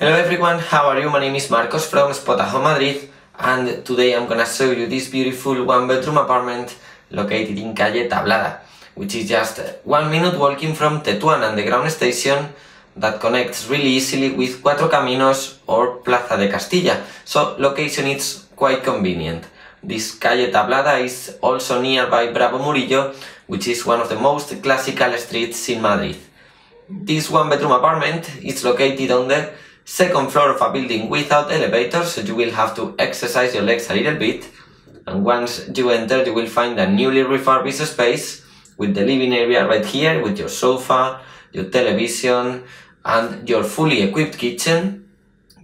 Hello everyone, how are you? My name is Marcos from Spotahome Madrid, and today I'm gonna show you this beautiful one-bedroom apartment located in Calle Tablada, which is just 1 minute walking from Tetuán and the ground station that connects really easily with Cuatro Caminos or Plaza de Castilla, so location is quite convenient. This Calle Tablada is also nearby Bravo Murillo, which is one of the most classical streets in Madrid. This one-bedroom apartment is located on the second floor of a building without elevator, so you will have to exercise your legs a little bit, and once you enter you will find a newly refurbished space with the living area right here, with your sofa, your television and your fully equipped kitchen.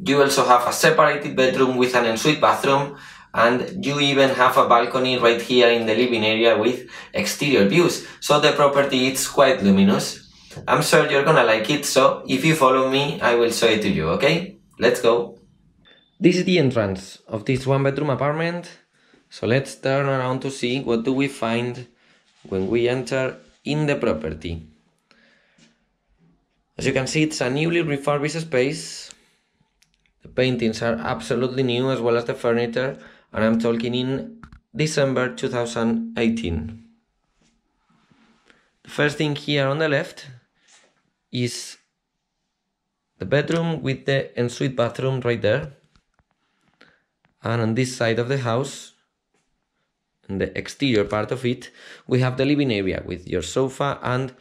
You also have a separated bedroom with an ensuite bathroom, and you even have a balcony right here in the living area with exterior views, so the property is quite luminous. I'm sure you're gonna like it, so if you follow me, I will show it to you, okay? Let's go! This is the entrance of this one-bedroom apartment, so let's turn around to see what do we find when we enter in the property. As you can see, it's a newly refurbished space. The paintings are absolutely new, as well as the furniture, and I'm talking in December 2018. The first thing here on the left is the bedroom with the ensuite bathroom right there, and on this side of the house, in the exterior part of it, we have the living area with your sofa and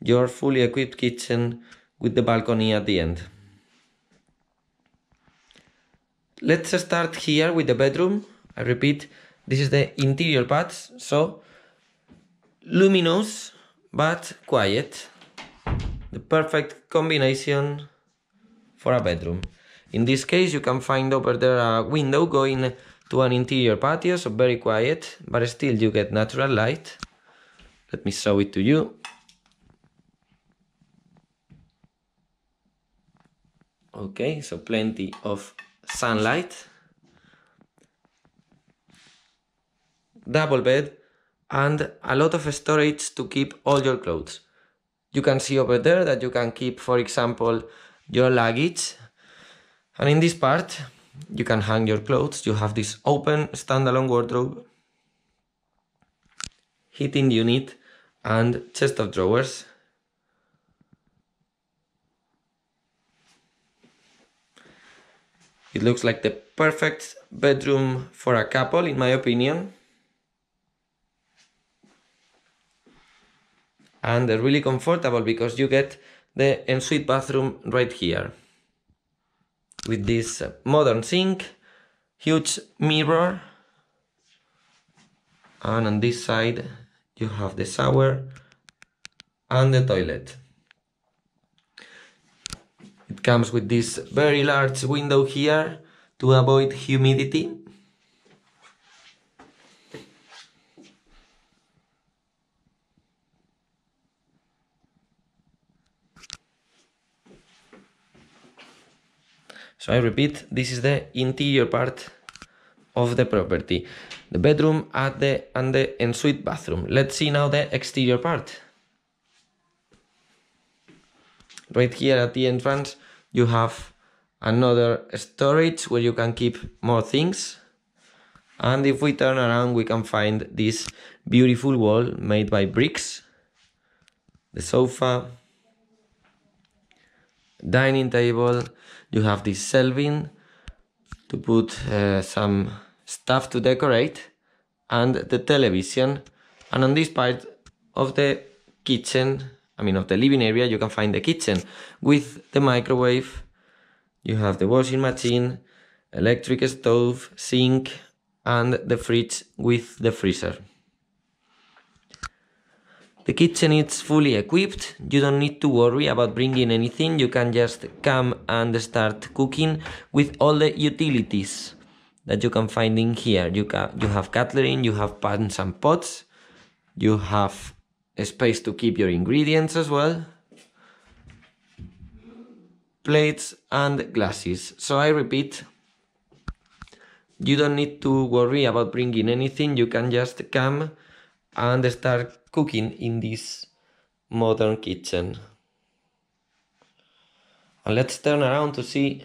your fully equipped kitchen with the balcony at the end. Let's start here with the bedroom. I repeat, this is the interior part, so luminous but quiet, the perfect combination for a bedroom. In this case you can find over there a window going to an interior patio, so very quiet, but still you get natural light. Let me show it to you. Okay, so plenty of sunlight. Double bed and a lot of storage to keep all your clothes. You can see over there that you can keep, for example, your luggage, and in this part you can hang your clothes. You have this open standalone wardrobe, heating unit and chest of drawers. It looks like the perfect bedroom for a couple, in my opinion. And they're really comfortable because you get the ensuite bathroom right here with this modern sink, huge mirror, and on this side you have the shower and the toilet. It comes with this very large window here to avoid humidity. So I repeat, this is the interior part of the property. The bedroom and the ensuite bathroom. Let's see now the exterior part. Right here at the entrance you have another storage where you can keep more things. And if we turn around we can find this beautiful wall made by bricks. The sofa. Dining table, you have this shelving to put some stuff to decorate, and the television, and on this part of the kitchen, of the living area, you can find the kitchen with the microwave. You have the washing machine, electric stove, sink and the fridge with the freezer. The kitchen is fully equipped, you don't need to worry about bringing anything, you can just come and start cooking with all the utilities that you can find in here. You have cutlery, you have pans and pots, you have a space to keep your ingredients as well, plates and glasses. So I repeat, you don't need to worry about bringing anything, you can just come and start cooking in this modern kitchen. And let's turn around to see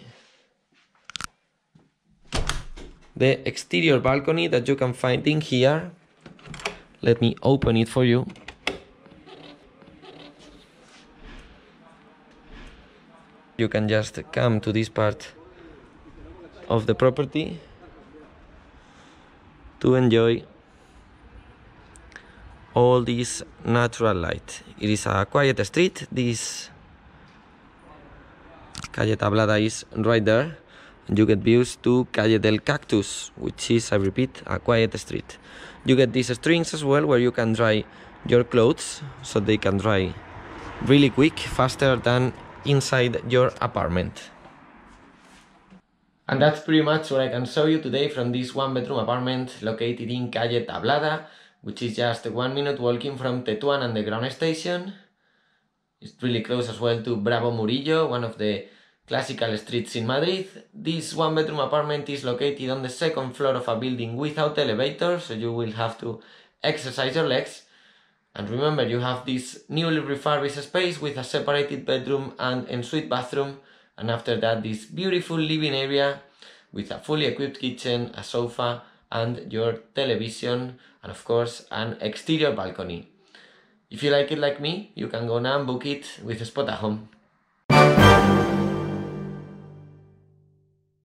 the exterior balcony that you can find in here. Let me open it for you. You can just come to this part of the property to enjoy all this natural light. It is a quiet street. This Calle Tablada is right there. You get views to Calle del Cactus, which is, I repeat, a quiet street. You get these strings as well, where you can dry your clothes, so they can dry really quick, faster than inside your apartment. And that's pretty much what I can show you today from this one-bedroom apartment located in Calle Tablada, which is just a 1-minute walking from Tetuán and the ground station. It's really close as well to Bravo Murillo, one of the classical streets in Madrid. This one-bedroom apartment is located on the second floor of a building without elevator, so you will have to exercise your legs. And remember, you have this newly refurbished space with a separated bedroom and ensuite bathroom, and after that this beautiful living area with a fully equipped kitchen, a sofa and your television, and of course an exterior balcony. If you like it like me, you can go now and book it with Spotahome.